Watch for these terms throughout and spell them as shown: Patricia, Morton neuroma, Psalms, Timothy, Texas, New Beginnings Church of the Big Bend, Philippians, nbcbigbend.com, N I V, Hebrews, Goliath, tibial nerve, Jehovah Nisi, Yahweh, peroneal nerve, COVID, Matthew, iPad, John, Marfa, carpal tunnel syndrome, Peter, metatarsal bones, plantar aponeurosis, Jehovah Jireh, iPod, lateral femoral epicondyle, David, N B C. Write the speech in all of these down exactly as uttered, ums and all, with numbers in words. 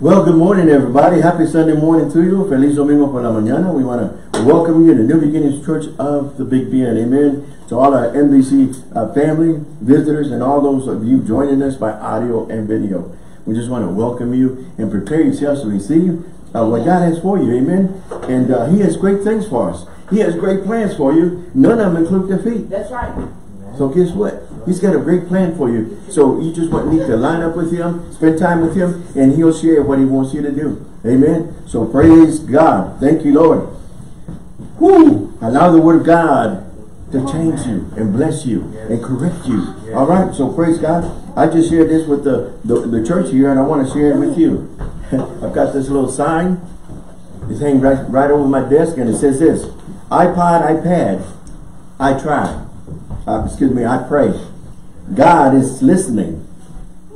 Well, good morning, everybody. Happy Sunday morning to you. Feliz domingo por la mañana. We want to welcome you to New Beginnings Church of the Big Bend. Amen. To all our N B C uh, family, visitors, and all those of you joining us by audio and video. We just want to welcome you and prepare yourselves to receive uh, what God has for you. Amen. And uh, He has great things for us. He has great plans for you. None of them include defeat. That's right. So guess what? He's got a great plan for you. So you just need to line up with Him, spend time with Him, and He'll share what He wants you to do. Amen. So praise God. Thank you, Lord. Woo! Allow the Word of God to change you and bless you and correct you. All right. So praise God. I just shared this with the, the, the church here, and I want to share it with you. I've got this little sign. It's hanging right, right over my desk, and it says this. iPod, iPad, I try. Uh, excuse me, I pray. God is listening.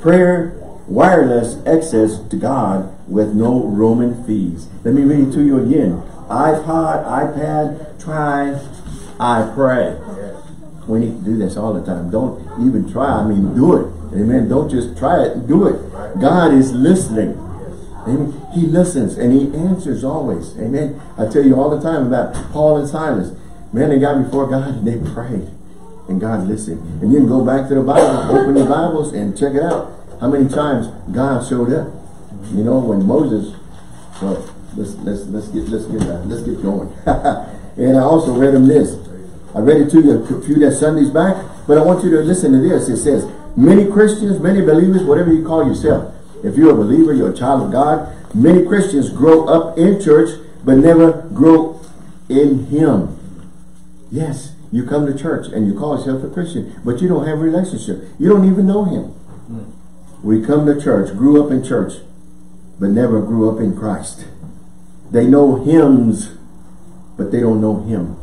Prayer, wireless access to God with no roaming fees. Let me read it to you again. iPod, iPad, try, I pray. We need to do this all the time. Don't even try. I mean, do it. Amen. Don't just try it. Do it. God is listening. Amen. He listens and He answers always. Amen. I tell you all the time about Paul and Silas. Man, they got before God and they prayed. And God listened. And you can go back to the Bible, open the Bibles, and check it out. How many times God showed up? You know, when Moses. Well, let's let's let's get let's get uh, let's get going. And I also read him this. I read it to you a few that Sundays back, but I want you to listen to this. It says, "Many Christians, many believers, whatever you call yourself, if you're a believer, you're a child of God. Many Christians grow up in church, but never grow in Him." Yes. You come to church and you call yourself a Christian, but you don't have a relationship. You don't even know Him. Mm. We come to church, grew up in church, but never grew up in Christ. They know hymns, but they don't know Him.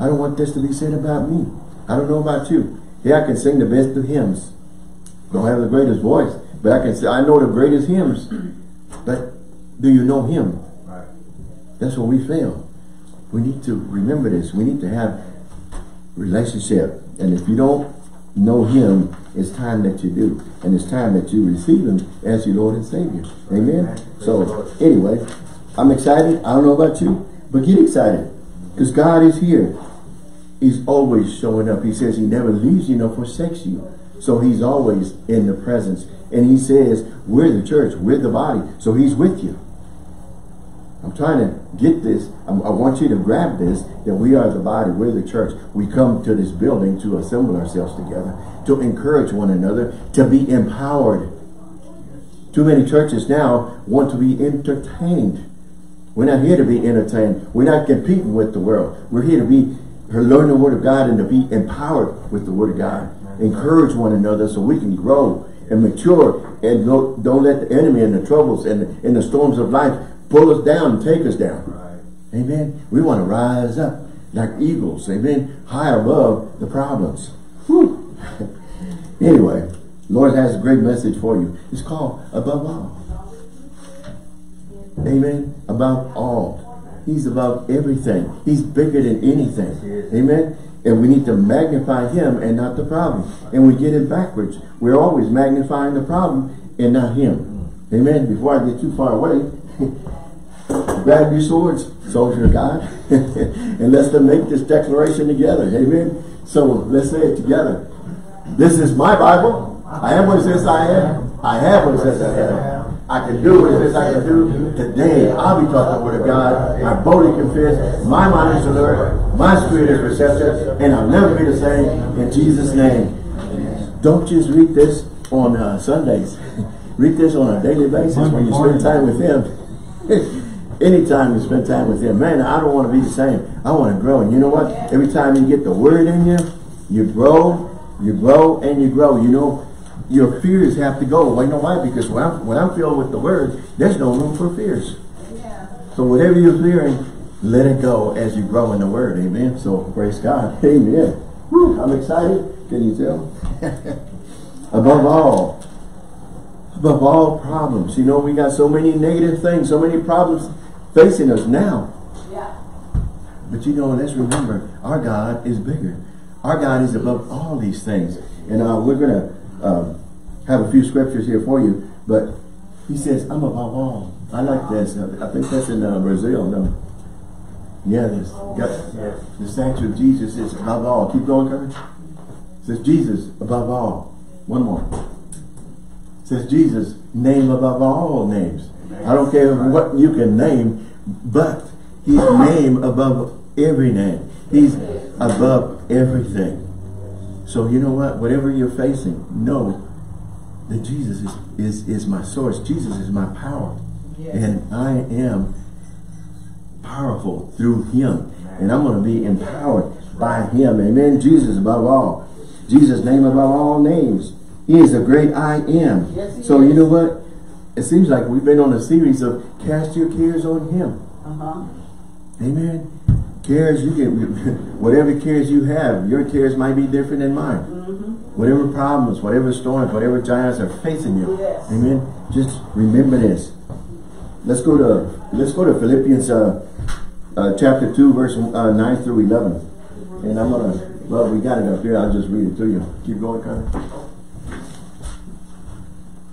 I don't want this to be said about me. I don't know about you. Yeah, I can sing the best of hymns. Don't have the greatest voice, but I can say, I know the greatest hymns, but do you know Him? Right. That's where we fail. We need to remember this. We need to have relationship, and if you don't know Him, it's time that you do, and it's time that you receive Him as your Lord and Savior. Amen. So anyway, I'm excited. I don't know about you, but get excited, because God is here. He's always showing up. He says He never leaves you nor forsakes you, so He's always in the presence. And He says we're the church, we're the body, so He's with you. I'm trying to get this. I want you to grab this, that we are the body, we're the church. We come to this building to assemble ourselves together, to encourage one another, to be empowered. Too many churches now want to be entertained. We're not here to be entertained. We're not competing with the world. We're here to be learn the Word of God and to be empowered with the Word of God. Encourage one another so we can grow and mature, and don't, don't let the enemy and the troubles and the, and the storms of life pull us down and take us down. Right. Amen. We want to rise up like eagles. Amen. High above the problems. Whew. Anyway, Lord has a great message for you. It's called Above All. Amen. Above all. He's above everything. He's bigger than anything. Amen. And we need to magnify Him and not the problem. And we get it backwards. We're always magnifying the problem and not Him. Amen. Before I get too far away, grab your swords, soldier of God, and let's make this declaration together. Amen. So let's say it together. This is my Bible. I am what it says I am. I have what it says I have. I can do what it says I can do. Today I'll be taught the Word of God. I boldly confess. My mind is alert. My spirit is receptive, and I'll never be the same. In Jesus' name. Don't just read this on uh, Sundays. Read this on a daily basis when you spend time with Him. Anytime you spend time with Him, man, I don't want to be the same. I want to grow. And you know what? Every time you get the Word in you, you grow, you grow, and you grow. You know, your fears have to go. Well, you know why? Because when I'm, when I'm filled with the Word, there's no room for fears. Yeah. So whatever you're fearing, let it go as you grow in the Word. Amen. So praise God. Amen. Whew, I'm excited. Can you tell? Above all. Above all problems. You know, we got so many negative things, so many problems facing us now. Yeah. But you know, let's remember, our God is bigger. Our God is above all these things. And uh, we're going to uh, have a few scriptures here for you, but he says, I'm above all. I like this. I think that's in uh, Brazil. No. Yeah, this. The statue of Jesus is above all. Keep going, Kurt. It says, Jesus above all. One more. It says, Jesus, name above all names. I don't care what you can name, but he's name above every name. He's above everything. So you know what? Whatever you're facing, know that Jesus is, is, is my source. Jesus is my power. Yes. And I am powerful through him. And I'm going to be empowered by him. Amen. Jesus above all. Jesus' name above all names. He is the great I am. Yes, so you know what? It seems like we've been on a series of cast your cares on him. Uh-huh. Amen. Cares, you can, whatever cares you have, your cares might be different than mine. Mm-hmm. Whatever problems, whatever storms, whatever giants are facing you. Yes. Amen. Just remember this. Let's go to let's go to Philippians uh, uh, chapter two, verse uh, nine through eleven. And I'm gonna well, we got it up here. I'll just read it to you. Keep going, Connor.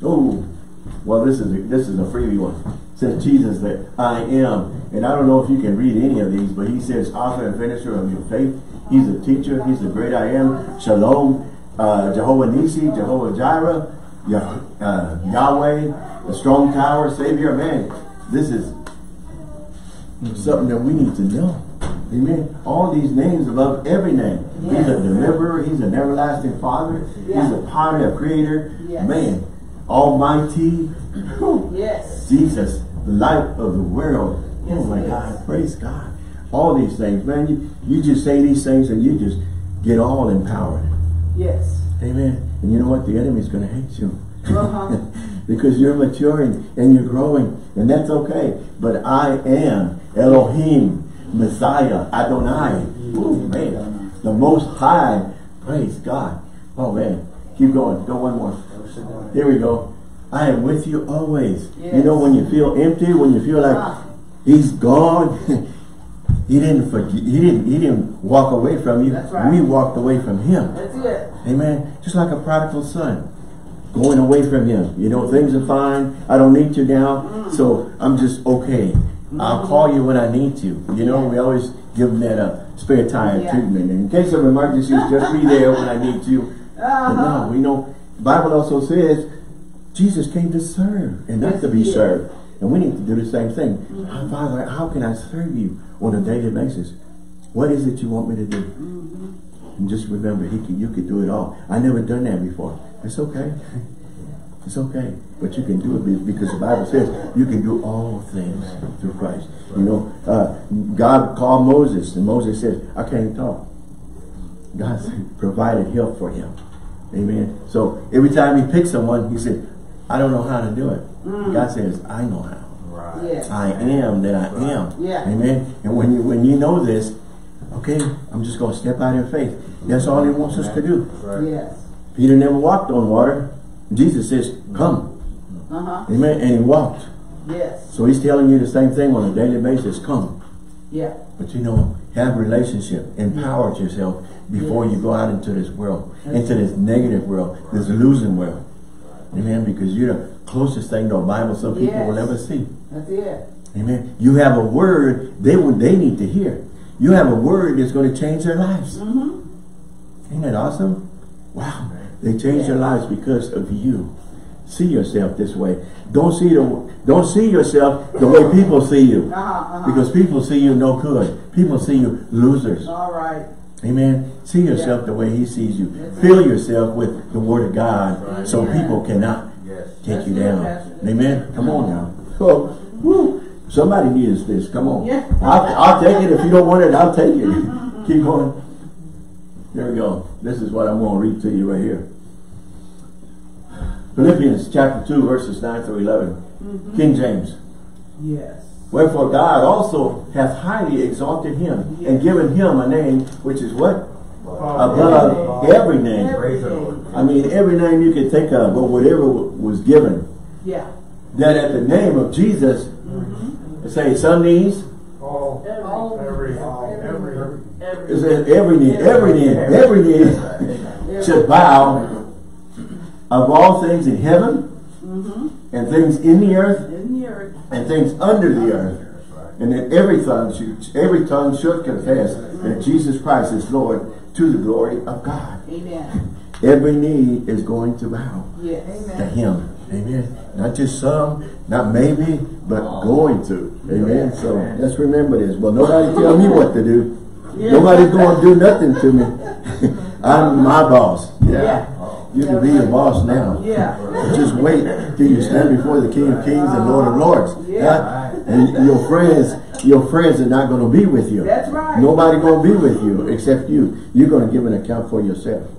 Oh, well, this is a, this is a freebie one. It says Jesus that I am, and I don't know if you can read any of these, but he says author and finisher of your faith. He's a teacher. He's the great I am. Shalom, uh, Jehovah Nisi, Jehovah Jireh, Yah uh, Yahweh. A strong tower, Savior, man. This is something that we need to know. Amen. All these names above every name. Yes. He's a deliverer. He's an everlasting father. Yeah. He's a potter, a creator. Yes. Man. Almighty. Yes. Jesus, the light of the world. Yes, oh my yes. God. Praise God. All these things, man. You, you just say these things and you just get all empowered. Yes. Amen. And you know what? The enemy's going to hate you. Uh-huh. Because you're maturing and you're growing, and that's okay. But I am Elohim, Messiah, Adonai. Ooh, man. The Most High. Praise God. Oh, man. Keep going. Go one more. Here we go. I am with you always. Yes. You know, when you feel empty, when you feel like he's gone, he didn't forget, he didn't, he didn't walk away from you. That's right. We walked away from him. That's it. Amen. Just like a prodigal son. Going away from him. You know, things are fine. I don't need you now, mm. so I'm just okay. Mm. I'll call you when I need you. You know, yeah. we always give them that uh, spare tire yeah. treatment. And in case of emergency, just be there when I need you. Uh-huh. But no, we know, the Bible also says, Jesus came to serve and not yes, to be served. And we need to do the same thing. Mm-hmm. Father, how can I serve you on a daily basis? What is it you want me to do? Mm-hmm. And just remember, he can, you can do it all. I never done that before. It's okay. It's okay. But you can do it because the Bible says you can do all things through Christ. You know, uh, God called Moses and Moses said, I can't talk. God provided help for him. Amen. So every time he picked someone, he said, I don't know how to do it. Mm. God says, I know how. Right. Yes. I am that I am. Yes. Amen. And when you, when you know this, okay, I'm just going to step out in faith. That's all he wants us to do. Right. Yes. Peter never walked on water. Jesus says, come. Uh-huh. Amen. And he walked. Yes. So he's telling you the same thing on a daily basis. Come. Yeah. But you know, have a relationship. Empower yes. yourself before yes. you go out into this world. That's into this negative world. This losing world. Amen. Because you're the closest thing to a Bible some people yes. will ever see. That's it. Amen. You have a word they, will, they need to hear. You have a word that's going to change their lives. Mm-hmm. Ain't that awesome? Wow, they changed their lives because of you. See yourself this way. Don't see the don't see yourself the way people see you, uh-huh, uh-huh. because people see you no good. People see you losers. All right. Amen. See yourself yeah. the way he sees you. Yes. Fill yourself with the Word of God, right. so yeah. people cannot yes. take That's you down. Passion. Amen. Come on now. Oh, woo. Somebody needs this. Come on. Yeah. I'll, I'll take it if you don't want it. I'll take it. Keep going. Here we go. This is what I'm going to read to you right here. Philippians chapter two, verses nine through eleven. Mm-hmm. King James. Yes. Wherefore God also hath highly exalted him yes. and given him a name which is what? Above, Above every name. Every name. I mean, every name you can think of, or whatever was given. Yeah. That at the name of Jesus, mm-hmm. say some knees. All. All. Every. All. Every. Every. It says every knee, every knee, every knee should bow of all things in heaven, mm-hmm. and things in the earth, in the earth, and things under the earth. And that every tongue should, every tongue should confess that Jesus Christ is Lord, to the glory of God. Amen. Every knee is going to bow yes. to Him. Amen. Not just some, not maybe, but oh. going to. Amen. Yes. So let's remember this. Well, nobody tell me what to do. Yes. Nobody's going to do nothing to me. I'm my boss. Yeah. yeah. You can be a boss now. Yeah. Just wait till you stand before the King of Kings and Lord of Lords. Yeah. Not, and your friends, your friends are not going to be with you. That's right. Nobody going to be with you except you. You're going to give an account for yourself.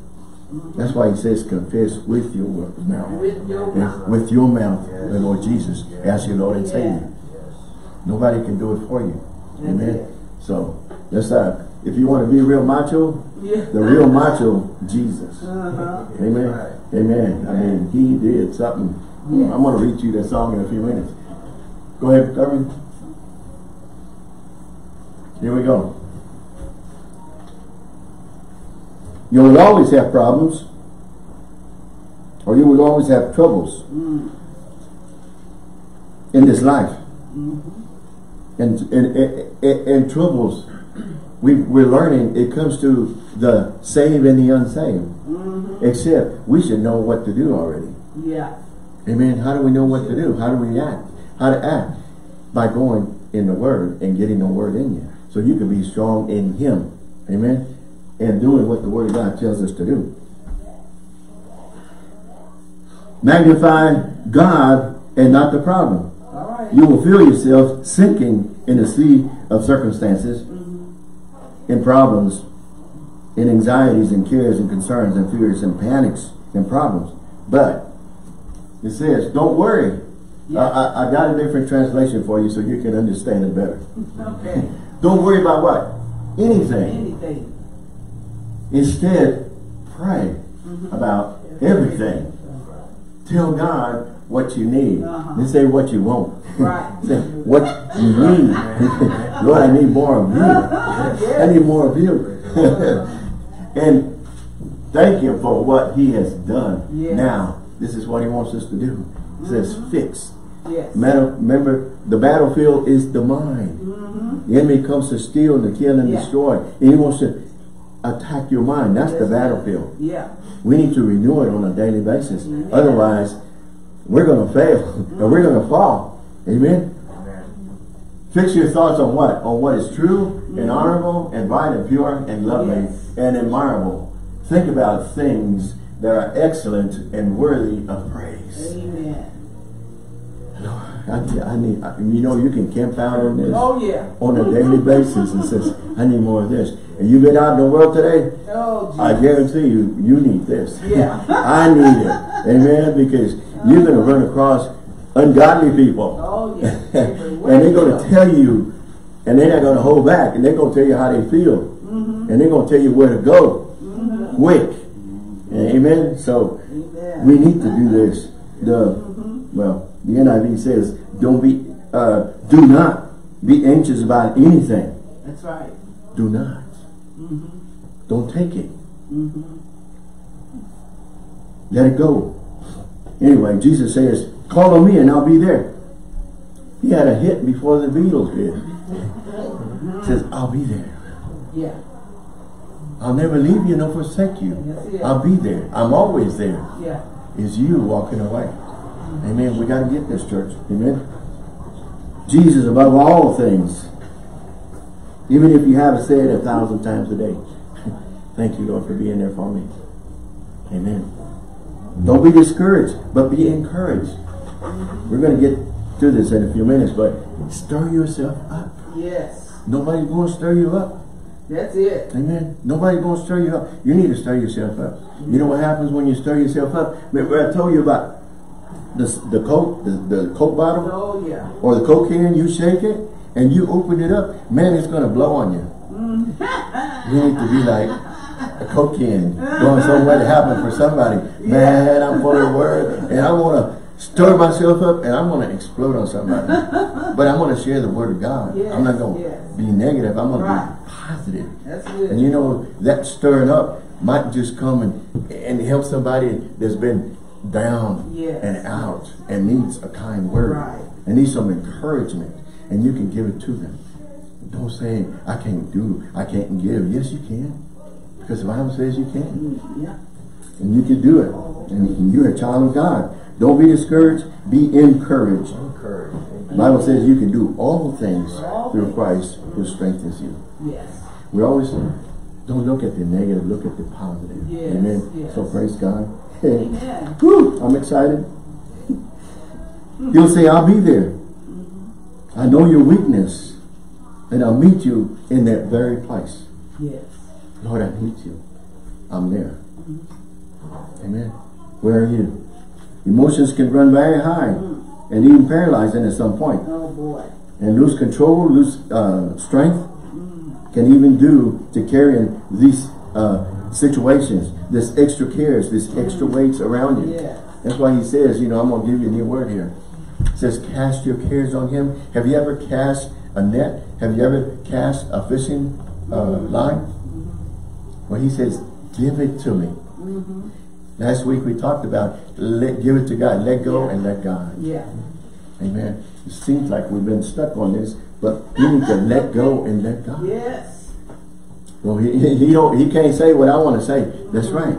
That's why he says, confess with your mouth. With your mouth. With your mouth, yes. the Lord Jesus. Yes. Ask your Lord and yes. Savior. Yes. Nobody can do it for you. That's Amen. It. So that's uh, if you want to be real macho. Yeah. The real macho, Jesus. Uh-huh. Amen. Right. Amen. I mean, he did something. Yeah. I'm going to read you that song in a few minutes. Go ahead, Kirby. Here we go. You will always have problems, or you will always have troubles mm. in this life. Mm-hmm. and, and, and, and, and troubles. We, we're learning it comes to the saved and the unsaved. Mm-hmm. Except we should know what to do already. Yeah. Amen. How do we know what to do? How do we act? How to act? By going in the Word and getting the Word in you. So you can be strong in Him. Amen. And doing what the Word of God tells us to do. Magnify God and not the problem. All right. You will feel yourself sinking in a sea of circumstances. In problems, in anxieties, and cares, and concerns, and fears, and panics, and problems. But it says, don't worry. Yeah. I, I, I got a different translation for you so you can understand it better. Okay. Don't worry about what? Anything. Anything. Instead, pray mm-hmm. about everything. Right. Tell God what you need. Uh-huh. They say what you want. Right. Say what you need. Lord, I need more of you. Yes. I need more of you. And thank Him for what He has done. Yes. Now, this is what He wants us to do. It says mm-hmm. fix. Yes. Matter, remember, the battlefield is the mind. Mm-hmm. The enemy comes to steal, to kill, and yeah. destroy. And He wants to attack your mind. That's yes. the battlefield. Yeah. We need to renew it on a daily basis. Yeah. Otherwise, we're going to fail, and we're going to fall. Amen? Amen? Fix your thoughts on what? On what is true, mm-hmm. and honorable, and right, and pure, and lovely, yes. and admirable. Think about things that are excellent and worthy of praise. Amen. Lord, I, I need, I, you know, you can camp out on this oh, yeah. on a daily basis and says, I need more of this. And you've been out in the world today, oh, I guarantee you, you need this. Yeah. I need it. Amen? Because you're going to run across ungodly people. Oh, yeah. And they're going to tell you, and they're not going to hold back, and they're going to tell you how they feel. Mm-hmm. And they're going to tell you where to go. Mm-hmm. Quick. Mm-hmm. Amen? So, Amen. We need to do this. The mm-hmm. Well, the N I V says, "Don't be, uh, do not be anxious about anything." That's right. Do not. Mm-hmm. Don't take it. Mm-hmm. Let it go. Anyway, Jesus says, call on me and I'll be there. He had a hit before the Beatles did. He says, I'll be there. Yeah. I'll never leave you nor forsake you. Yes, yeah. I'll be there. I'm always there. Yeah. It's you walking away. Mm-hmm. Amen. We got to get this, church. Amen. Jesus above all things. Even if you have to say it a thousand times a day. Thank you, Lord, for being there for me. Amen. Don't be discouraged, but be encouraged. We're going to get to this in a few minutes, but stir yourself up. Yes. Nobody's going to stir you up. That's it. Amen. Nobody's going to stir you up. You need to stir yourself up. You know what happens when you stir yourself up? Remember I told you about the, the Coke, the, the Coke bottle? Oh, yeah. Or the Coke can, you shake it, and you open it up, man, it's going to blow on you. Mm. You need to be like a Coke can going somewhere to happen for somebody. Man, I'm full of word, and I want to stir myself up, and I want to explode on somebody. But I want to share the word of God. Yes, I'm not going to yes. be negative. I'm going right. to be positive. That's good. And you know, that stirring up might just come and, and help somebody that's been down yes. and out and needs a kind word right. and needs some encouragement, and you can give it to them. Don't say, I can't do, I can't give. Yes, you can. Because the Bible says you can. Yeah. And you can do it. And you're a child of God. Don't be discouraged. Be encouraged. Encouraged. The Bible says you can do all things through Christ who strengthens you. Yes. We always don't look at the negative. Look at the positive. Yes. Amen. Yes. So praise God. Amen. Woo, I'm excited. You'll say, I'll be there. I know your weakness. And I'll meet you in that very place. Yes. Lord, I need you. I'm there. Mm-hmm. Amen. Where are you? Emotions can run very high mm-hmm. and even paralyzing at some point. Oh, boy. And lose control, lose uh, strength. Mm-hmm. Can even do to carrying these uh, situations, this extra cares, this mm-hmm. extra weights around you. Yeah. That's why he says, you know, I'm going to give you a new word here. It says, cast your cares on him. Have you ever cast a net? Have you ever cast a fishing uh, line? Mm-hmm. Well, he says, give it to me. Mm-hmm. Last week we talked about let give it to God, let go yeah. and let God. Yeah. Amen. It seems like we've been stuck on this, but we need to let go and let God. Yes. Well, he he don't he can't say what I want to say. That's right.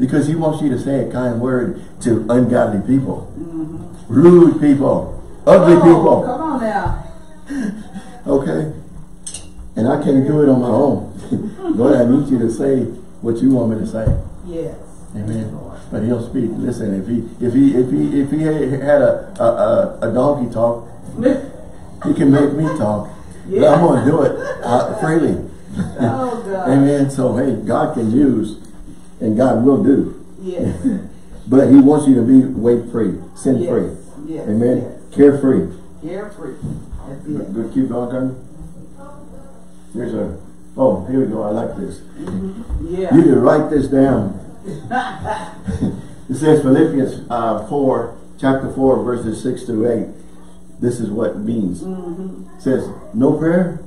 Because he wants you to say a kind word to ungodly people, mm-hmm. rude people, ugly oh, people. Come on now. Okay, and I can't do it on my own. Lord, I need you to say what you want me to say. Yes. Amen. But he'll speak. Listen, if he if he if he if he had a a, a donkey talk, he can make me talk. Yes. But I'm going to do it uh, freely. Oh, God. Amen. So hey, God can use, and God will do. Yes. But He wants you to be weight free, sin yes. free. Yes. Amen. Yes. Carefree. Carefree. Good, keep going, turn. There's a, oh, here we go, I like this. Mm-hmm. Yeah. You can write this down. It says Philippians uh, four, chapter four, verses six through eight. This is what it means. Mm-hmm. It says, no prayer,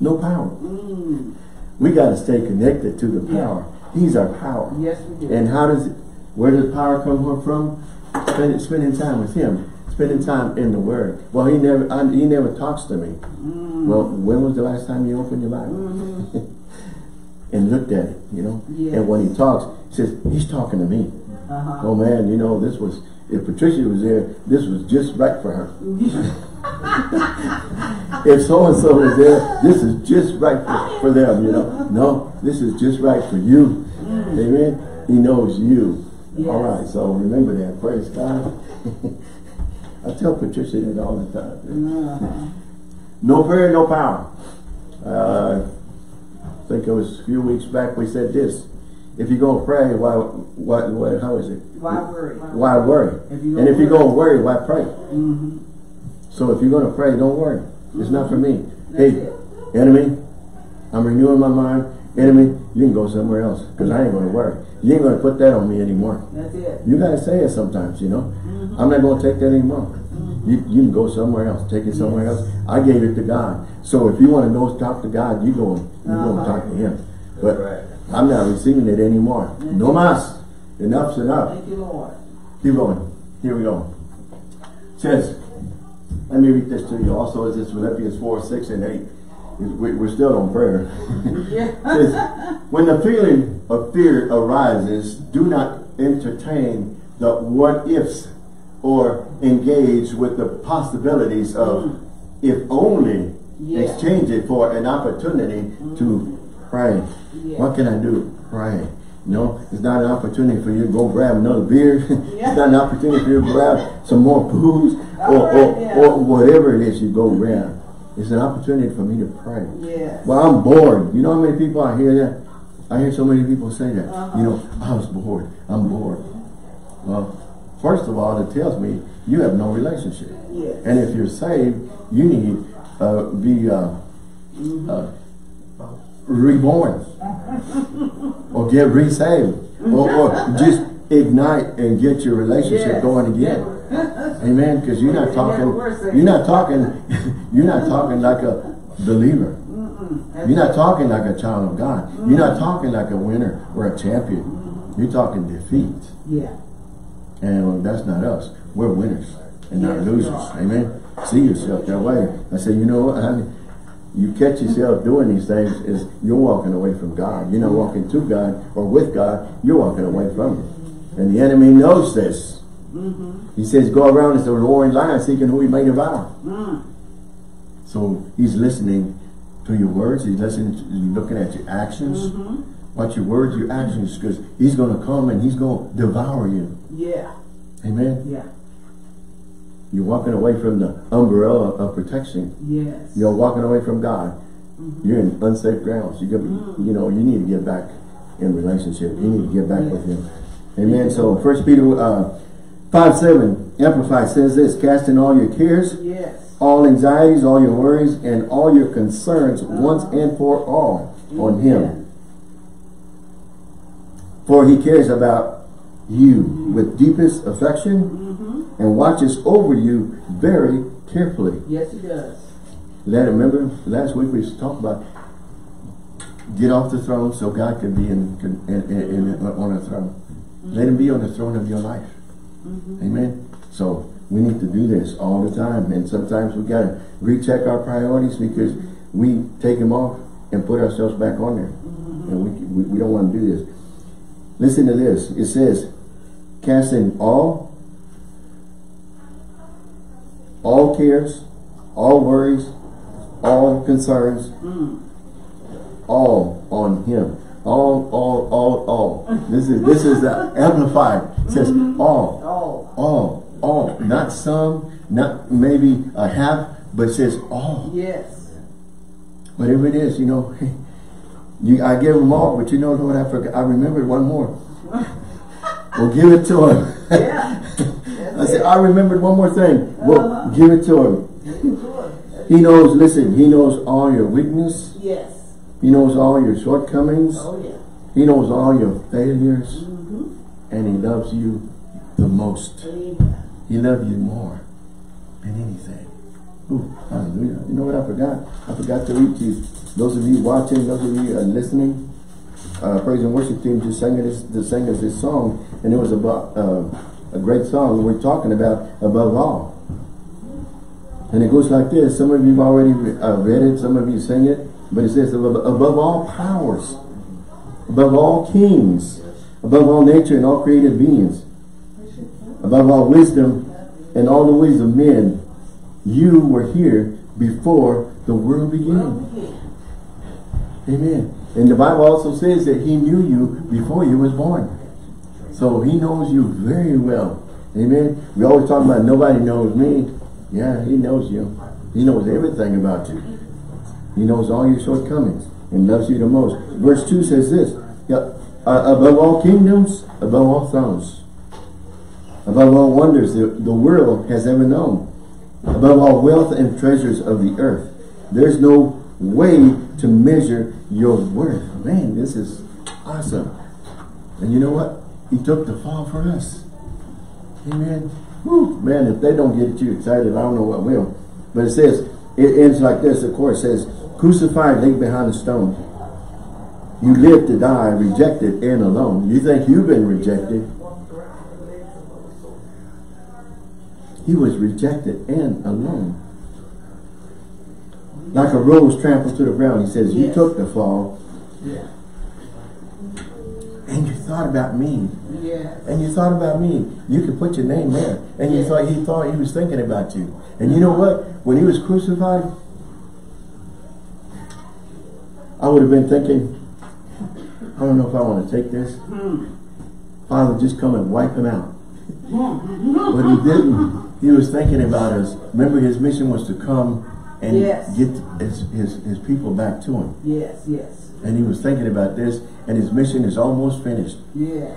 no power. Mm. We got to stay connected to the power. Yeah. He's our power. Yes, we do. And how does, where does power come from? Spending, spending time with Him. Spending time in the Word. Well, he never I, he never talks to me. Mm. Well, when was the last time you opened your Bible mm-hmm. and looked at it? You know, yes. and when he talks, he says he's talking to me. Uh-huh. Oh man, you know this was if Patricia was there, this was just right for her. If so and so was there, this is just right for, for them. You know, no, this is just right for you. Mm. Amen. He knows you. Yes. All right, so remember that. Praise God. I tell Patricia that all the time. Uh-huh. No prayer, no power. Uh, I think it was a few weeks back we said this. If you go pray, why, why, why how is it? Why worry? Why worry? If you and if you're going to worry, why pray? Mm-hmm. So if you're going to pray, don't worry. It's mm-hmm. not for me. That's hey, it. Enemy, I'm renewing my mind. Enemy, you can go somewhere else because I ain't going to worry. You ain't going to put that on me anymore. That's it. You got to say it sometimes, you know. Mm-hmm. I'm not going to take that anymore. Mm-hmm. You, you can go somewhere else. Take it somewhere yes. else. I gave it to God. So if you want to know, talk to God, you go and you uh-huh. go and talk to Him. That's but right. I'm not receiving it anymore. That's no mas. Enough's enough. Thank you, Lord. Keep going. Here we go. It says, let me read this to you also. It says Philippians four, six, and eight. We're still on prayer. It says, when the feeling of fear arises, do not entertain the what ifs or engage with the possibilities of mm. if only yeah. exchange it for an opportunity mm. to pray. Yeah. What can I do? Pray. No, it's not an opportunity for you to go grab another beer. Yeah. It's not an opportunity for you to grab some more booze or, right, or, yeah. or whatever it is you go grab. It's an opportunity for me to pray. Yes. Well, I'm bored. You know how many people I hear that? I hear so many people say that. Uh-huh. You know, I was bored. I'm bored. Well, first of all, it tells me you have no relationship. Yes. And if you're saved, you need to uh, be uh, mm-hmm. uh, reborn or get resaved or, or just ignite and get your relationship yes. going again. Yes. Amen. Because you're not talking. You're not talking. You're not talking like a believer. You're not talking like a child of God. You're not talking like a winner or a champion. You're talking defeat. Yeah. And that's not us. We're winners and yes, not losers. Amen. See yourself that way. I say, you know what, honey? You catch yourself doing these things is you're walking away from God. You're not walking to God or with God. You're walking away from Him. And the enemy knows this. Mm-hmm. He says, go around as a roaring lion seeking who he may devour. Mm. So he's listening to your words. He's listening to, looking at your actions. Mm-hmm. Watch your words, your actions, because he's going to come and he's going to devour you. Yeah. Amen? Yeah. You're walking away from the umbrella of protection. Yes. You're walking away from God. Mm-hmm. You're in unsafe grounds. You, get, mm. you know, you need to get back in relationship. Mm-hmm. You need to get back yes. with Him. Amen. So, First Peter uh, five seven Amplified says this: casting all your cares, yes, all anxieties, all your worries, and all your concerns, oh. once and for all, mm-hmm. on Him, yeah. for He cares about you mm-hmm. with deepest affection. Mm-hmm. And watches over you very carefully. Yes, He does. Let remember last week we talked about get off the throne so God can be in, in, in, in on a throne. Mm-hmm. Let Him be on the throne of your life. Mm-hmm. Amen. So we need to do this all the time, and sometimes we gotta recheck our priorities because we take them off and put ourselves back on there, mm-hmm. and we, we we don't want to do this. Listen to this. It says, casting all. all cares, all worries, all concerns, mm. all on Him. All, all, all, all. This is this is uh, amplified. It says mm-hmm. all, all, all, all. Not some, not maybe a half, but it says all. Yes. Whatever it is, you know, you, I give them all, but you know, Lord, I forgot. I remembered one more. Well, give it to Him. Yeah. I said, I remembered one more thing. Well, uh-huh. give it to Him. He knows, listen, He knows all your weakness. Yes. He knows all your shortcomings. Oh, yeah. He knows all your failures. Mm-hmm. And He loves you the most. Amen. He loves you more than anything. Ooh, hallelujah. You know what I forgot? I forgot to read to you. Those of you watching, those of you uh, listening, uh, praise and worship team just sang us this, this song, and it was about... Uh, a great song we're talking about, above all. And it goes like this. Some of you have already uh, read it, some of you sing it, but it says, above all powers, above all kings, above all nature and all created beings, above all wisdom and all the ways of men, you were here before the world began. Amen. And the Bible also says that He knew you before you was born. So He knows you very well. Amen. We always talk about nobody knows me. Yeah, He knows you. He knows everything about you. He knows all your shortcomings and loves you the most. Verse two says this. Yeah, uh, above all kingdoms, above all thrones, above all wonders the, the world has ever known, above all wealth and treasures of the earth. There's no way to measure your worth. Man, this is awesome. And you know what? He took the fall for us. Amen. Woo. Man, if they don't get you excited, I don't know what will. But it says, it ends like this, of course. It says, crucified, laid behind a stone. You live to die, rejected and alone. You think you've been rejected? He was rejected and alone. Like a rose trampled to the ground. He says, you took the fall. Yeah. And you thought about me. Yes. And you thought about me. You could put your name there. And yes. you thought he thought he was thinking about you. And you know what? When He was crucified, I would have been thinking, I don't know if I want to take this. Mm. Father, just come and wipe him out. But He didn't. He was thinking about us. Remember, His mission was to come and yes. get his, his, his people back to Him. Yes, yes. And He was thinking about this, and His mission is almost finished. Yes.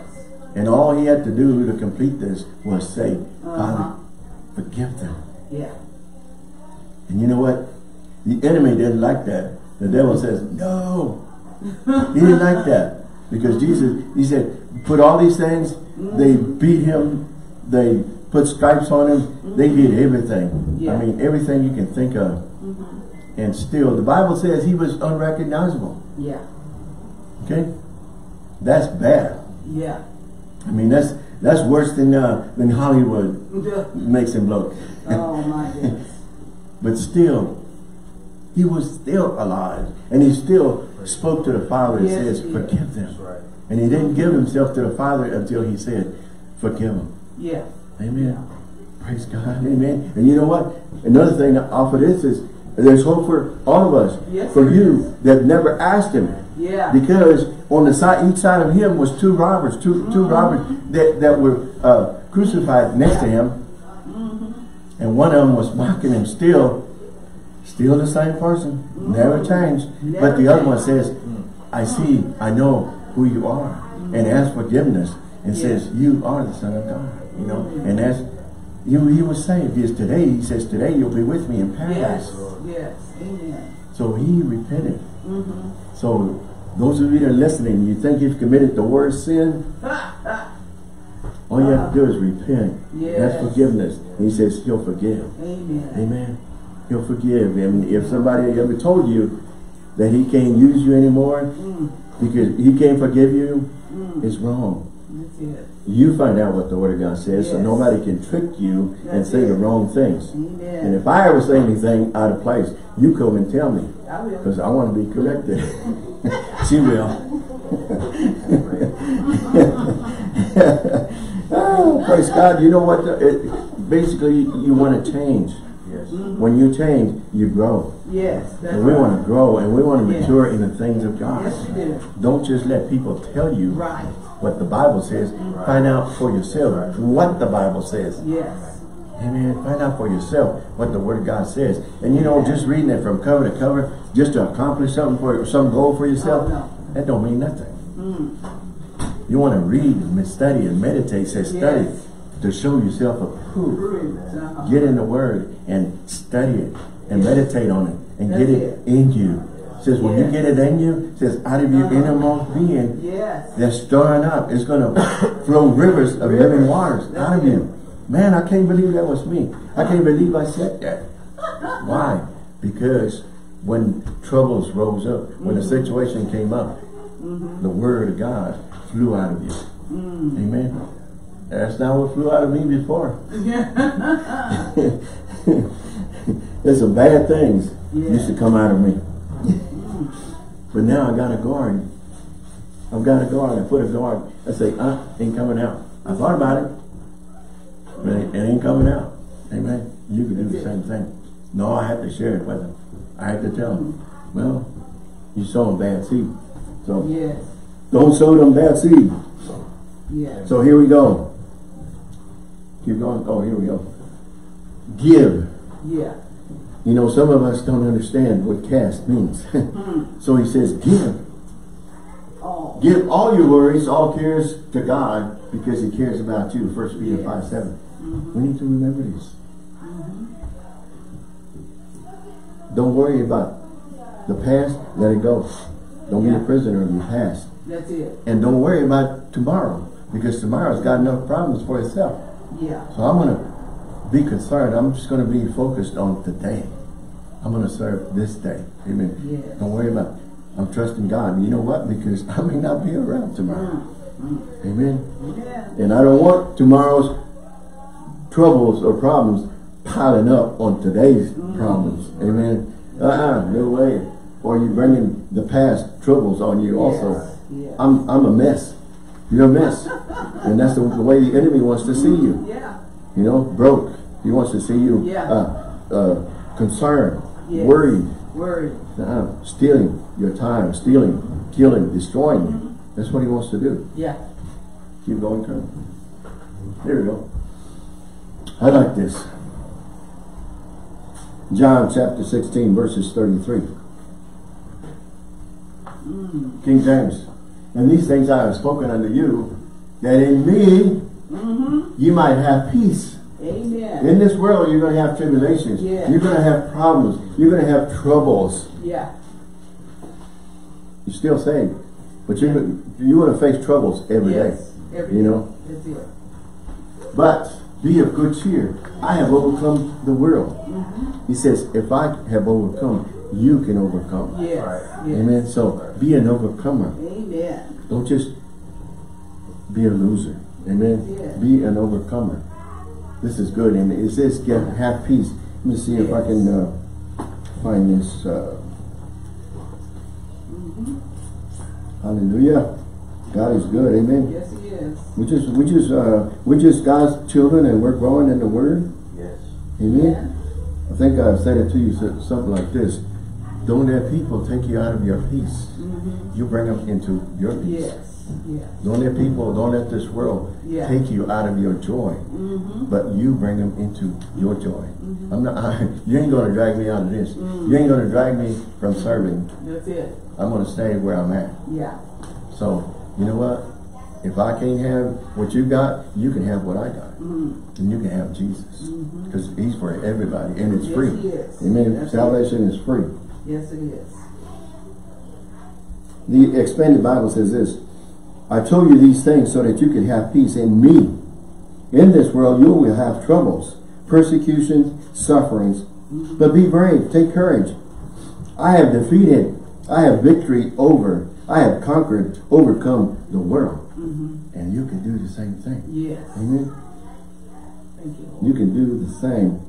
And all He had to do to complete this was say, Father, forgive them. Yeah. And you know what? The enemy didn't like that. The devil says, no. He didn't like that. Because Jesus, He said, put all these things, mm. they beat Him, they put stripes on Him, mm. they did everything. Yeah. I mean, everything you can think of. Mm-hmm. And still, the Bible says He was unrecognizable. Yeah. Okay? That's bad. Yeah. I mean, that's that's worse than uh, than Hollywood makes him look. Oh my goodness. But still, he was still alive, and he still spoke to the Father and yes, says, "Forgive them." That's right. And he didn't give himself to the Father until he said, "Forgive them." Yeah. Amen. Yeah. Praise God. Amen. And you know what? Another thing off of this is there's hope for all of us. Yes, for you that never asked him. Yeah. Because on the side, each side of him was two robbers, two mm-hmm. two robbers that that were uh, crucified next to him, mm-hmm. and one of them was mocking him. Still, still the same person, mm-hmm. never changed. Never but the changed. Other one says, "I see, I know who you are," mm-hmm. and asks forgiveness and yeah. says, "You are the Son of God." You know, mm-hmm. and that's you. He was saved. Yes, today he says, "Today you'll be with me in paradise." Yes, yes, amen. So he repented. Mm-hmm. So. Those of you that are listening, you think you've committed the worst sin? All you have to do is repent. Yes. That's forgiveness. And he says he'll forgive. Amen. Amen. He'll forgive. And if somebody ever told you that he can't use you anymore mm. because he can't forgive you, mm. it's wrong. That's it. You find out what the Word of God says, yes. so nobody can trick you That's and say it. The wrong things. Amen. And if I ever say anything out of place, you come and tell me, because I, I want to be corrected. She will. Oh, praise God. You know what? The, it, basically, you want to change. Yes. Mm-hmm. When you change, you grow. Yes. That's and we right. want to grow, and we want to yes. mature in the things of God. Yes, you do. Don't just let people tell you. Right. What the Bible says, right. find out for yourself right. what the Bible says. Yes. Amen. Find out for yourself what the Word of God says. And you know, yeah. just reading it from cover to cover, just to accomplish something for some goal for yourself, oh, no. that don't mean nothing. Mm. You want to read and study and meditate, say study yes. to show yourself approved. Uh-huh. Get in the Word and study it and yes. meditate on it and That's get it, it in you. Says when yes. you get it in you, says out of your uh-huh. innermost being, yes. that's stirring up. It's going to flow rivers of rivers. living waters That's out of it. you. Man, I can't believe that was me. I can't believe I said that. Why? Because when troubles rose up, mm-hmm. when the situation came up, mm-hmm. the Word of God flew out of you. Mm. Amen. That's not what flew out of me before. There's some bad things yeah. used to come out of me. But now I got a guard. I've got a guard. I put a guard. I say, uh, ain't coming out. I thought about it, but it ain't coming out. Amen. You can do the same thing. No, I have to share it with them. I have to tell them. Well, you sown bad seed. So yes. don't sow them bad seed. Yeah. So here we go. Keep going. Oh, here we go. Give. Yeah. You know, some of us don't understand what cast means. mm. So he says, give. Oh. Give all your worries, all cares to God, because he cares about you. First Peter five seven. Mm-hmm. We need to remember this. Mm-hmm. Don't worry about the past. Let it go. Don't yeah. be a prisoner of your past. That's it. And don't worry about tomorrow, because tomorrow's got enough problems for itself. Yeah. So I'm going to be concerned. I'm just going to be focused on today. I'm going to serve this day. Amen. Yes. Don't worry about it. I'm trusting God. You know what? Because I may not be around tomorrow. Mm. Amen. Yeah. And I don't want tomorrow's troubles or problems piling up on today's mm. problems. Amen. Uh-uh. No way. Or you're bringing the past troubles on you yes. also. Yes. I'm, I'm a mess. You're a mess. And that's the, the way the enemy wants to see you. Yeah. You know, broke. He wants to see you yeah. uh, uh, concerned, yes. worried, worried. Uh, stealing your time, stealing, killing, destroying you. Mm-hmm. That's what he wants to do. Yeah. Keep going, turn. There we go. I like this. John chapter sixteen, verses thirty-three. Mm. King James. And these things I have spoken unto you, that in me mm-hmm. you might have peace. Amen. In this world, you're going to have tribulations. Yeah. You're going to have problems. You're going to have troubles. Yeah. You're still saved, but you're you're going to face troubles every yes. day. Every you day. know. That's it. But be of good cheer. I have overcome the world. Mm-hmm. He says, "If I have overcome, you can overcome." Yes. Right. yes. Amen. So be an overcomer. Amen. Don't just be a loser. Amen. Yes. Be an overcomer. This is good. And it says, get half peace. Let me see if yes. I can uh, find this. Uh, mm-hmm. Hallelujah. God is good. Amen. Yes, He is. We just, we just, uh, we just God's children, and we're growing in the Word. Yes. Amen. Yes. I think I've said it to you something like this: don't let people take you out of your peace. Mm-hmm. You bring them into your peace. Yes. Yes. Don't let people, don't let this world yes. take you out of your joy, mm-hmm. but you bring them into your joy. Mm-hmm. I'm not. I, you ain't going to drag me out of this. Mm-hmm. You ain't going to drag me from serving. That's it. I'm going to stay where I'm at. Yeah. So you know what? If I can't have what you got, you can have what I got, mm-hmm. and you can have Jesus, because mm-hmm. He's for everybody, and it's yes, free. He is. Amen. That's Salvation it. Is free. Yes, it is. The expanded Bible says this: I told you these things so that you could have peace in me. In this world you will have troubles, persecutions, sufferings. Mm-hmm. But be brave, take courage. I have defeated, I have victory over, I have conquered, overcome the world. Mm-hmm. And you can do the same thing. Yes. Amen. Thank you. You can do the same.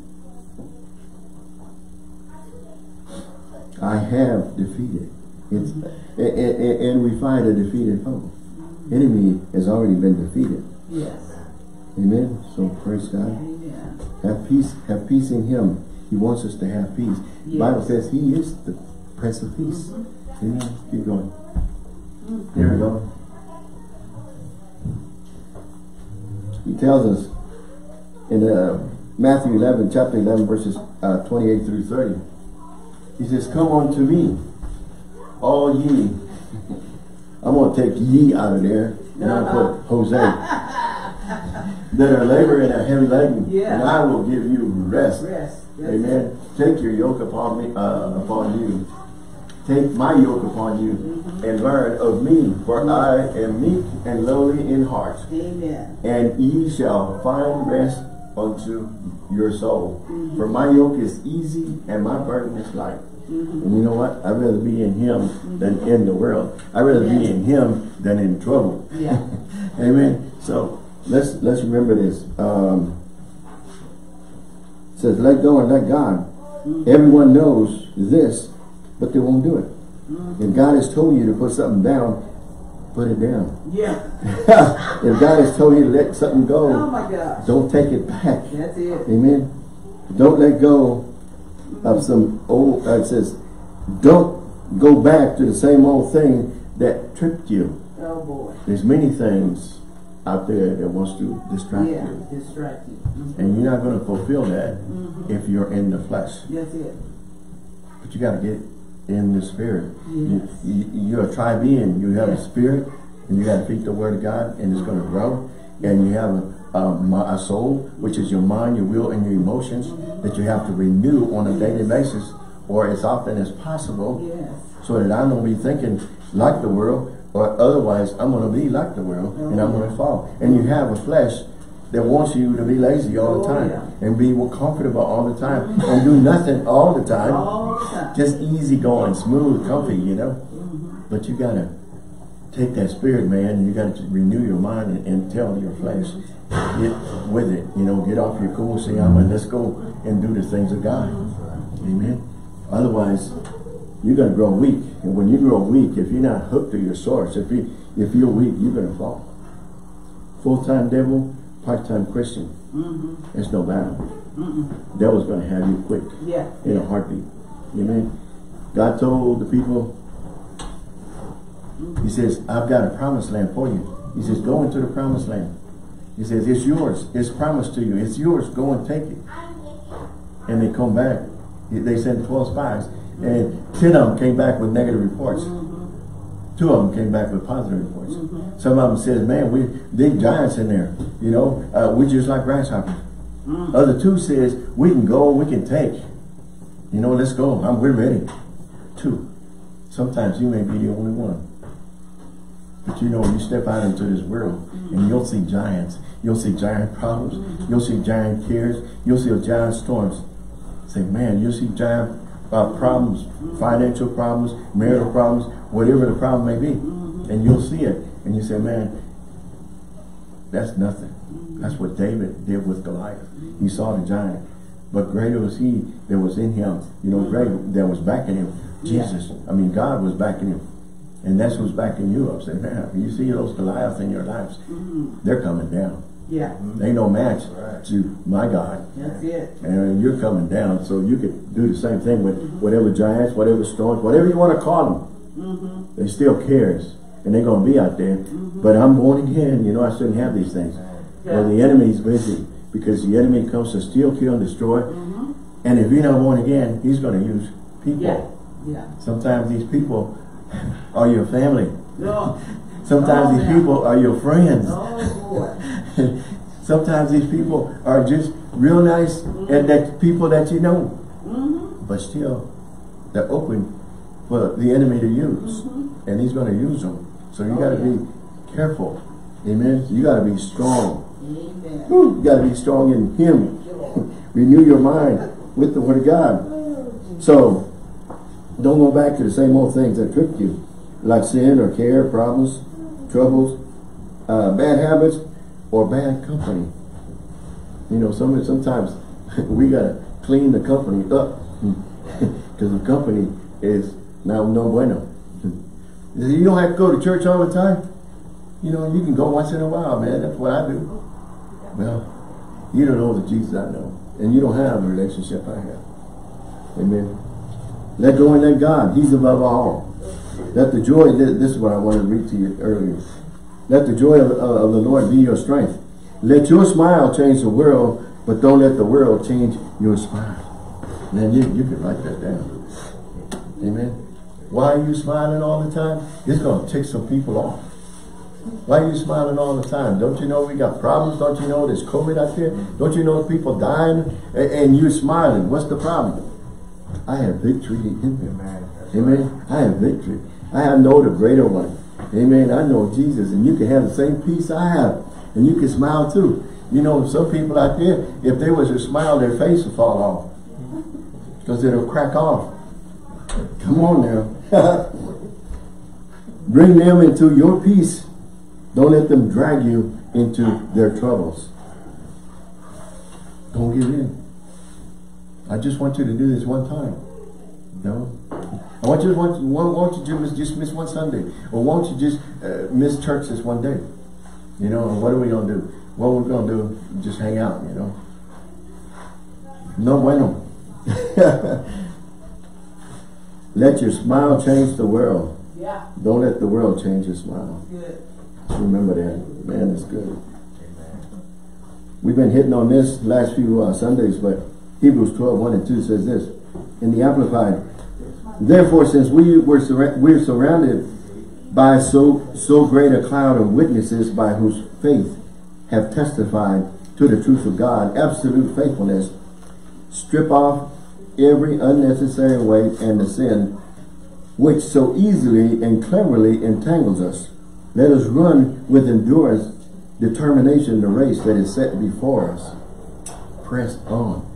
I have defeated. It's, mm-hmm. and, and, and we find a defeated foe. Enemy has already been defeated. Yes. Amen. So praise God. Amen. Have peace. Have peace in Him. He wants us to have peace. Yes. The Bible says He is the Prince of Peace. Mm-hmm. Amen. Keep going. Mm-hmm. Here we go. He tells us in uh, Matthew eleven, chapter eleven, verses uh, twenty-eight through thirty. He says, "Come unto me, all ye." I'm going to take ye out of there, and uh-huh. I'll put Jose, that are laboring and are heavy laden, yeah. and I will give you rest. rest. Amen. It. Take your yoke upon me, uh, upon you. Take my yoke upon you, mm-hmm. and learn of me, for I am meek and lowly in heart. Amen. And ye shall find rest unto your soul. Mm-hmm. For my yoke is easy, and my burden is light. Mm-hmm. And you know what? I'd rather be in Him mm-hmm. than in the world. I'd rather yes. be in Him than in trouble. Yeah. Amen. So let's let's remember this. Um, it says, "Let go and let God." Mm-hmm. Everyone knows this, but they won't do it. Mm-hmm. If God has told you to put something down, put it down. Yeah. If God has told you to let something go, oh my gosh, don't take it back. That's it. Amen. Don't let go of some old, uh, it says, don't go back to the same old thing that tricked you. Oh boy. There's many things out there that wants to distract yeah, you. distract you. Mm-hmm. And you're not going to fulfill that mm-hmm. if you're in the flesh. That's it. But you got to get in the spirit. Yes. You, you, you're a tri-being. You have yeah. a spirit, and you got to speak the word of God, and it's going to grow. Mm-hmm. And you have a Um, a soul, which is your mind, your will, and your emotions, mm-hmm. that you have to renew on a yes. daily basis, or as often as possible, yes. so that I'm going to be thinking like the world, or otherwise I'm going to be like the world, mm-hmm. and I'm going to fall. And you have a flesh that wants you to be lazy all the time, oh, yeah. and be comfortable all the time, mm-hmm. and do nothing all the time, all the time. Just easy going, smooth, comfy, you know, mm-hmm. but you got to take that spirit, man, and you got to renew your mind and, and tell your flesh, get with it, you know, get off your cool, say, I'm, let's go and do the things of God. Amen. Otherwise, you're going to grow weak. And when you grow weak, if you're not hooked to your source, if, you, if you're weak, you're going to fall. Full-time devil, part-time Christian. Mm-hmm. There's no battle. Mm-mm. Devil's going to have you quick. Yeah. In a heartbeat. Amen. God told the people, He says, I've got a promised land for you. He says, go into the promised land. He says, it's yours. It's promised to you. It's yours. Go and take it. And they come back. They sent twelve spies. Mm-hmm. And ten of them came back with negative reports. Mm-hmm. Two of them came back with positive reports. Mm-hmm. Some of them said, man, we big giants in there. You know, uh, we're just like grasshoppers. Mm-hmm. Other two says, we can go, we can take. You know, let's go. I'm, we're ready. Two. Sometimes you may be the only one. But you know, you step out into this world and you'll see giants. You'll see giant problems. Mm-hmm. You'll see giant cares. You'll see giant storms. Say, man, you'll see giant uh, problems, mm-hmm. financial problems, marital yeah. problems, whatever the problem may be. Mm-hmm. And you'll see it. And you say, man, That's nothing. That's what David did with Goliath. He saw the giant, but greater was he that was in him. You know, greater that was backing him. Jesus. Yeah. I mean, God was backing him, and that's who's backing you up. Say, man, you see those Goliaths in your lives? Mm-hmm. They're coming down. Yeah. Mm-hmm. They no match right. to my God. That's it. And you're coming down, so you could do the same thing with mm-hmm. whatever giants, whatever storms, whatever you want to call them. Mm-hmm. They still cares. And they're going to be out there. Mm-hmm. But I'm born again. You know, I shouldn't have these things. Yeah. Well, the enemy's busy because the enemy comes to steal, kill, and destroy. Mm-hmm. And if you're not born again, he's going to use people. Yeah. Yeah. Sometimes these people are your family. No. Sometimes oh, these man. people are your friends. Oh, boy. Sometimes these people are just real nice mm-hmm. and that people that you know. Mm-hmm. But still, they're open for the enemy to use. Mm-hmm. And he's going to use them. So you oh, got to yeah. be careful. Amen. You got to be strong. Amen. Woo, you got to be strong in him. Renew your mind with the word of God. So don't go back to the same old things that tripped you, like sin or care, problems, troubles, uh, bad habits, or bad company. You know, some, sometimes we got to clean the company up because the company is now no bueno. You don't have to go to church all the time. You know, you can go once in a while, man. That's what I do. Well, you don't know the Jesus I know. And you don't have the relationship I have. Amen. Let go and let God. He's above all. Let the joy, this is what I wanted to read to you earlier. Let the joy of, of the Lord be your strength. Let your smile change the world, but don't let the world change your smile. Man, you, you can write that down. Amen. Why are you smiling all the time? It's going to tick some people off. Why are you smiling all the time? Don't you know we got problems? Don't you know there's COVID out there? Don't you know people dying? And, and you're smiling. What's the problem? I have victory in him. Amen. Amen. I have victory. I know the greater one. Amen. I know Jesus. And you can have the same peace I have. And you can smile too. You know, some people out there, if they was to smile, their face would fall off. Because it'll crack off. Come on now. Bring them into your peace. Don't let them drag you into their troubles. Don't give in. I just want you to do this one time. No? I want you to want, want you to just miss one Sunday. Or won't you just uh, miss church this one day? You know, what are we going to do? What we're going to do, just hang out, you know? No bueno. Let your smile change the world. Yeah. Don't let the world change your smile. Good. Remember that. Man, it's good. Amen. We've been hitting on this last few uh, Sundays, but Hebrews twelve, one and two says this, in the Amplified. Therefore, since we were surra we're surrounded by so, so great a cloud of witnesses by whose faith have testified to the truth of God, absolute faithfulness, strip off every unnecessary weight and the sin which so easily and cleverly entangles us. Let us run with endurance, determination, the race that is set before us. Press on.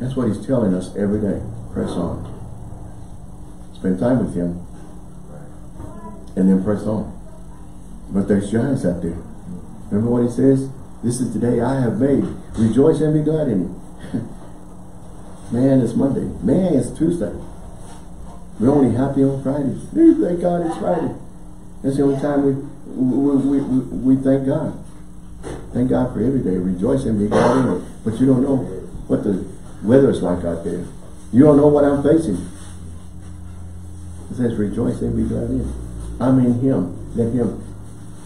That's what he's telling us every day. Press on. Spend time with him. And then press on. But there's giants out there. Remember what he says? This is the day I have made. Rejoice and be glad in it. Man, it's Monday. Man, it's Tuesday. We're only happy on Fridays. Thank God it's Friday. That's the only time we we, we we we thank God. Thank God for every day. Rejoice and be glad in it. But you don't know what the weather is like out there. You don't know what I'm facing. It says rejoice and be glad in it. I'm in him. Let him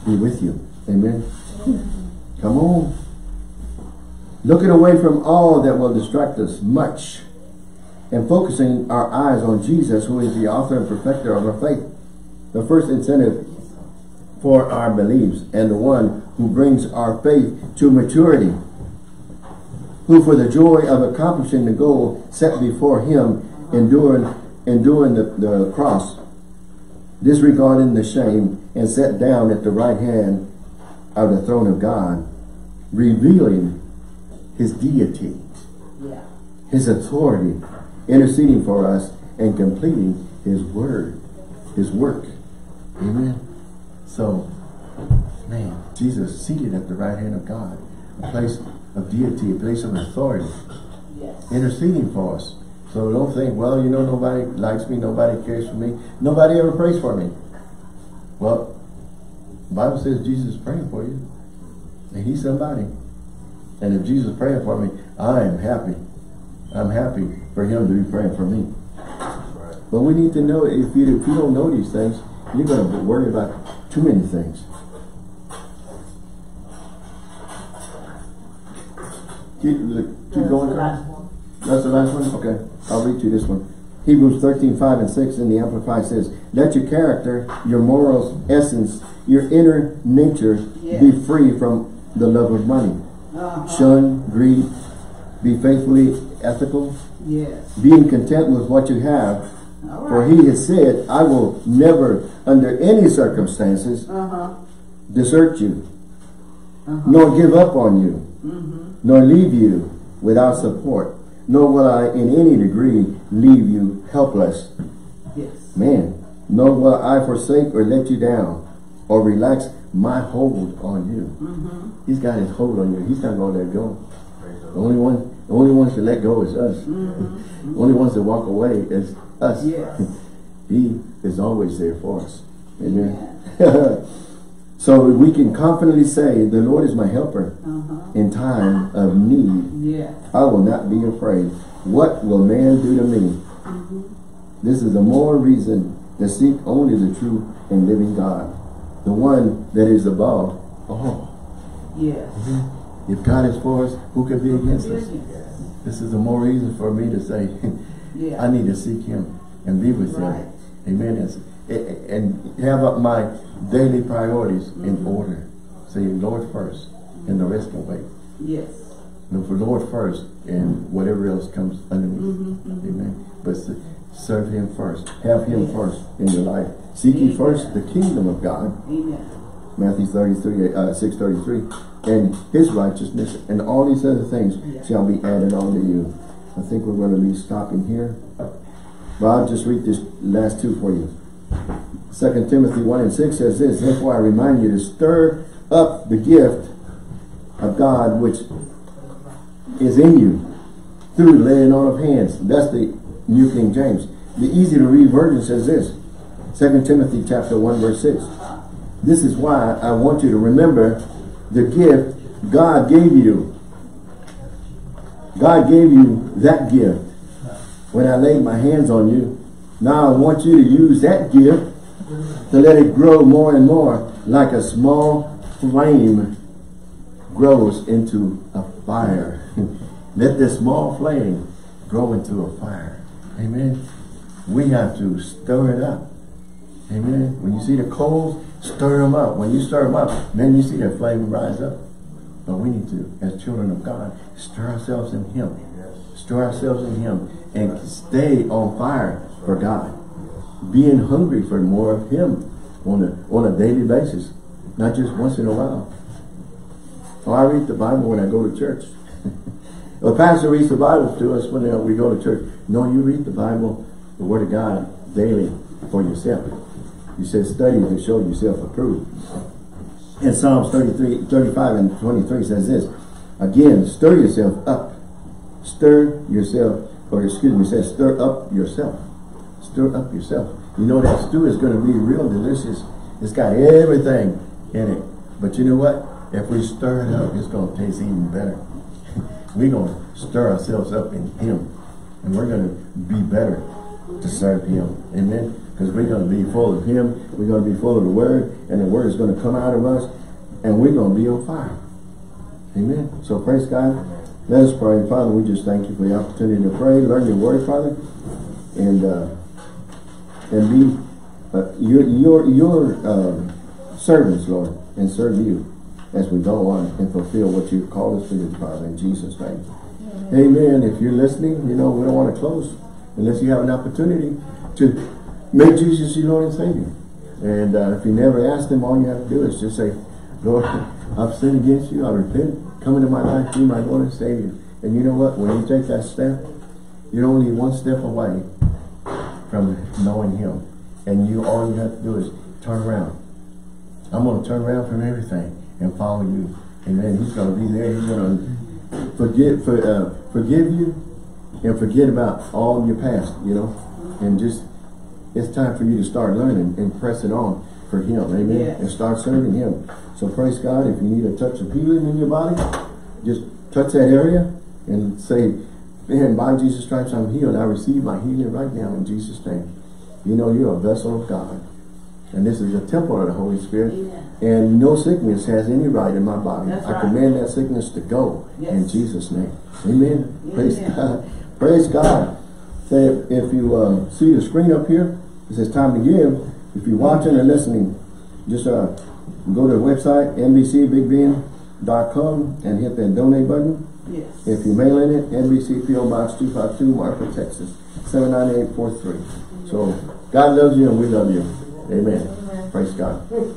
be with you. Amen. Come on. Looking away from all that will distract us much and focusing our eyes on Jesus, who is the author and perfecter of our faith. The first incentive for our beliefs and the one who brings our faith to maturity, who for the joy of accomplishing the goal set before him, enduring, enduring the, the cross, disregarding the shame, and sat down at the right hand of the throne of God, revealing his deity, yeah. his authority, interceding for us, and completing his word, his work. Amen. So Man, Jesus seated at the right hand of God, a place of deity, a place of authority, yes. interceding for us. So don't think, well, you know, nobody likes me, nobody cares for me, nobody ever prays for me. Well, the Bible says Jesus is praying for you, and he's somebody. And if Jesus is praying for me, I am happy. I'm happy for him to be praying for me. Right. But we need to know, if you, if you don't know these things, you're going to worry about too many things. Keep, keep going. That's the last one? Okay. I'll read you this one. Hebrews thirteen, five and six in the Amplified says, let your character, your morals, essence, your inner nature yeah. be free from the love of money. Uh-huh. Shun greed. Be faithfully ethical. Yes. Being content with what you have. Right. For he has said, I will never, under any circumstances, uh-huh. desert you, uh-huh. nor give up on you. Mm-hmm. Nor leave you without support, nor will I in any degree leave you helpless. Yes. Man, nor will I forsake or let you down or relax my hold on you. Mm-hmm. He's got his hold on you. He's not going to let go. The only one, the only ones to let go is us. Mm-hmm. The only ones that walk away is us. Yes. He is always there for us. Amen. Yeah. So we can confidently say, the Lord is my helper uh-huh. in time of need. Yeah. I will not be afraid. What will man do to me? Mm-hmm. This is a more reason to seek only the true and living God, the one that is above all. Yes. Mm-hmm. If God is for us, who can be against us? Yes. This is a more reason for me to say, yeah. I need to seek him and be with right. him. Amen. That's, and have up my daily priorities mm-hmm. in order. Say Lord first, mm-hmm. and the rest can wait. Yes. Look for Lord first, and whatever else comes underneath. Mm-hmm, mm-hmm. Amen. But serve him first. Have him yes. first in your life. Seek ye first the kingdom of God. Amen. Matthew thirty-three, uh, six thirty-three, and his righteousness, and all these other things yes. shall be added on to you. I think we're going to be stopping here. But I'll just read this last two for you. Second Timothy one and six says this, therefore I remind you to stir up the gift of God which is in you through the laying on of hands. That's the New King James. The easy to read version says this, Second Timothy chapter one verse six. This is why I want you to remember the gift God gave you. God gave you that gift. When I laid my hands on you, now I want you to use that gift to let it grow more and more, like a small flame grows into a fire. Let this small flame grow into a fire. Amen. We have to stir it up. Amen. When you see the coals, stir them up. When you stir them up, then you see that flame rise up. But we need to, as children of God, stir ourselves in him. Stir ourselves in him and stay on fire for God, being hungry for more of him on a, on a daily basis, not just once in a while. Oh, I read the Bible when I go to church. The pastor reads the Bible to us when we go to church. No, you read the Bible, the Word of God, daily for yourself. You said study to show yourself approved. And Psalms thirty-three, thirty-five and twenty-three says this, again, stir yourself up. Stir yourself, or excuse me, it says stir up yourself. Stir up yourself. You know that stew is going to be real delicious. It's got everything in it. But you know what? If we stir it up, it's going to taste even better. We're going to stir ourselves up in him. And we're going to be better to serve him. Amen? Because we're going to be full of him. We're going to be full of the word. And the word is going to come out of us. And we're going to be on fire. Amen? So praise God. Let us pray. Father, we just thank you for the opportunity to pray, learn your word, Father, and uh, and be uh, your your your uh, servants, Lord, and serve you as we go on and fulfill what you've called us to do, Father, in Jesus' name. Amen. Amen. If you're listening, you know we don't want to close unless you have an opportunity to make Jesus your Lord and Savior. And uh, if you never asked him, all you have to do is just say, Lord, I've sinned against you. I repent. Come into my life, be my Lord and Savior. And you know what? When you take that step, you're only one step away from knowing him. And you all you have to do is turn around. I'm going to turn around from everything and follow you. And then he's going to be there. He's going to forget, for, uh, forgive you and forget about all of your past, you know. And just, it's time for you to start learning and pressing on for him. Amen. Yeah. And start serving him. So praise God. If you need a touch of healing in your body, just touch that area and say, man, by Jesus' stripes I'm healed. I receive my healing right now in Jesus' name. You know you're a vessel of God. And this is a temple of the Holy Spirit. Yeah. And no sickness has any right in my body. That's I right. command that sickness to go yes. in Jesus' name. Amen. Yeah. Praise yeah. God. Praise God. Say, so if, if you uh, see the screen up here, it says time to give. If you're watching or listening, just uh, go to the website, n b c big bend dot com, and hit that donate button. Yes. If you're mailing it, N B C P O Box two five two, Marfa, Texas, seven nine eight four three. So God loves you and we love you. Amen. Amen. Praise God.